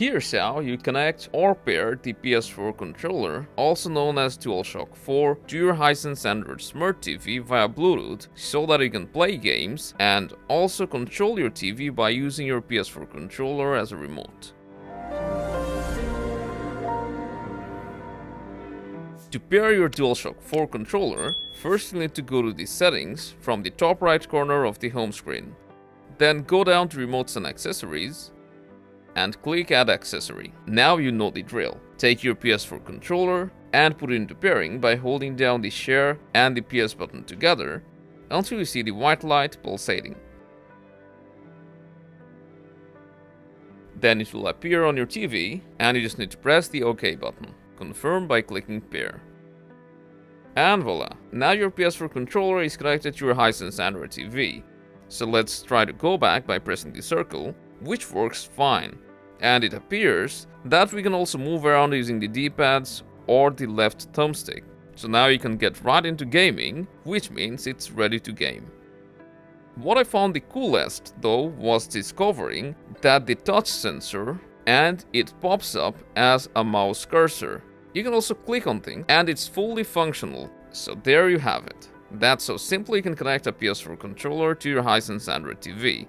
Here's how you connect or pair the PS4 controller, also known as DualShock 4, to your Hisense Android Smart TV via Bluetooth so that you can play games and also control your TV by using your PS4 controller as a remote. To pair your DualShock 4 controller, first you need to go to the settings from the top right corner of the home screen. Then go down to Remotes and Accessories and click Add Accessory. Now you know the drill. Take your PS4 controller and put it into pairing by holding down the Share and the PS button together until you see the white light pulsating. Then it will appear on your TV and you just need to press the OK button. Confirm by clicking Pair. And voila! Now your PS4 controller is connected to your Hisense Android TV. So let's try to go back by pressing the circle, which works fine. And it appears that we can also move around using the D-pads or the left thumbstick. So now you can get right into gaming, which means it's ready to game. What I found the coolest though was discovering that the touch sensor and it pops up as a mouse cursor. You can also click on things and it's fully functional. So there you have it. That's how simply you can connect a PS4 controller to your Hisense Android TV.